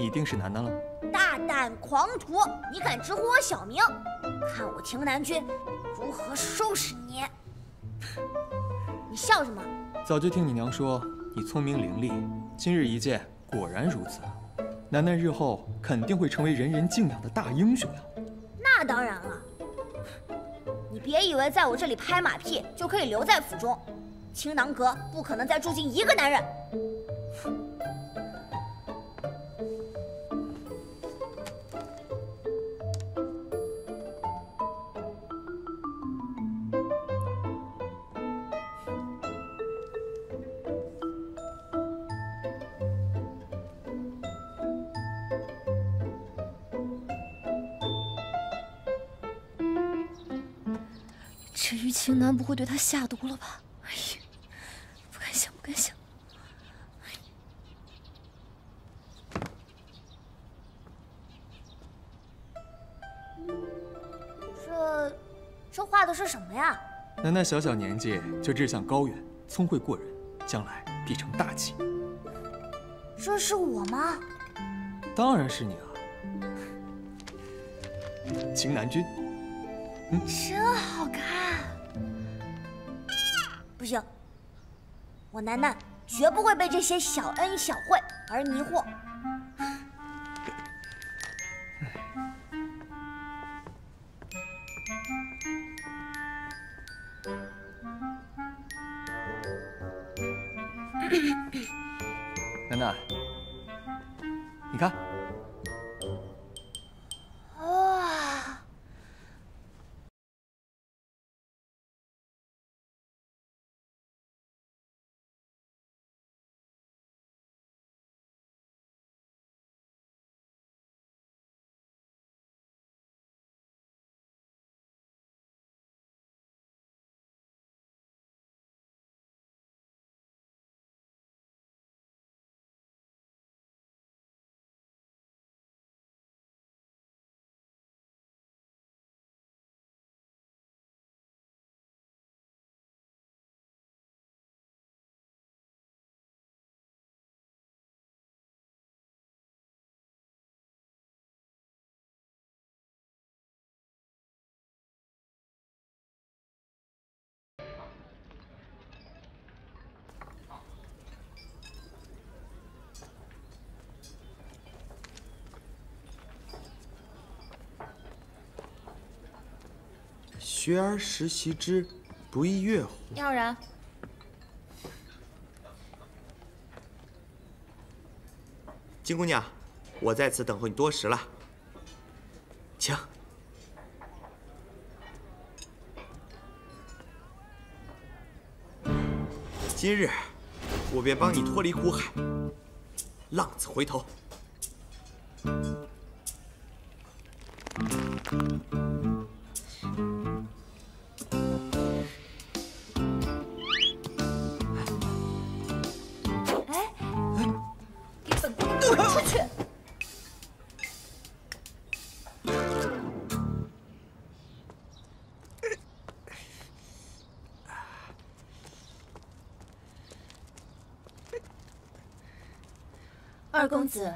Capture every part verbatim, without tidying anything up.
你一定是楠楠了。大胆狂徒，你敢直呼我小名，看我亭南君如何收拾你！你笑什么？早就听你娘说你聪明伶俐，今日一见，果然如此。楠楠日后肯定会成为人人敬仰的大英雄呀。那当然了。 你别以为在我这里拍马屁就可以留在府中，青囊阁不可能再住进一个男人。至于秦南，不会对他下毒了吧？哎呀，不敢想，不敢想。哎呀，这这画的是什么呀？楠楠小小年纪就志向高远，聪慧过人，将来必成大器。这是我吗？当然是你啊，秦南君。 真好看！不行，我楠楠绝不会被这些小恩小惠而迷惑。楠楠，你看。 学而时习之，不亦乐乎？要然。金姑娘，我在此等候你多时了，请。今日，我便帮你脱离苦海，浪子回头。 二公子，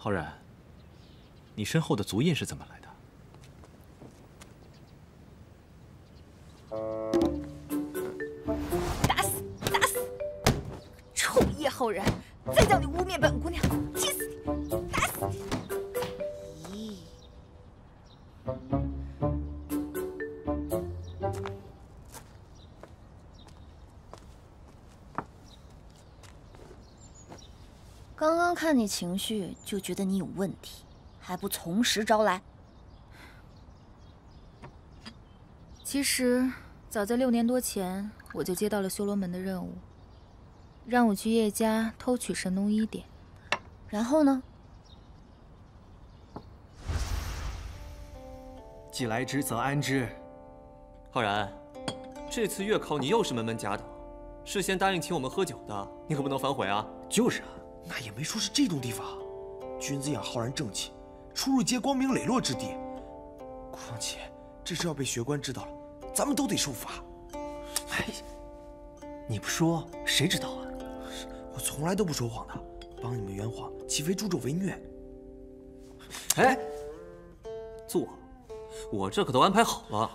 浩然，你身后的足印是怎么来的？ 打死你！打死你！臭叶浩然，再叫你污蔑本姑娘，气死你！打死你！咦？刚刚看你情绪就觉得你有问题，还不从实招来？其实早在六年多前，我就接到了修罗门的任务，让我去叶家偷取神农一典。然后呢？既来之，则安之。浩然，这次月考你又是门门夹倒，事先答应请我们喝酒的，你可不能反悔啊！就是啊。 那也没说是这种地方，君子养浩然正气，出入皆光明磊落之地。况且这事要被学官知道了，咱们都得受罚。哎，你不说谁知道啊？我从来都不说谎的，帮你们圆谎岂非助纣为虐？哎，坐，我这可都安排好了。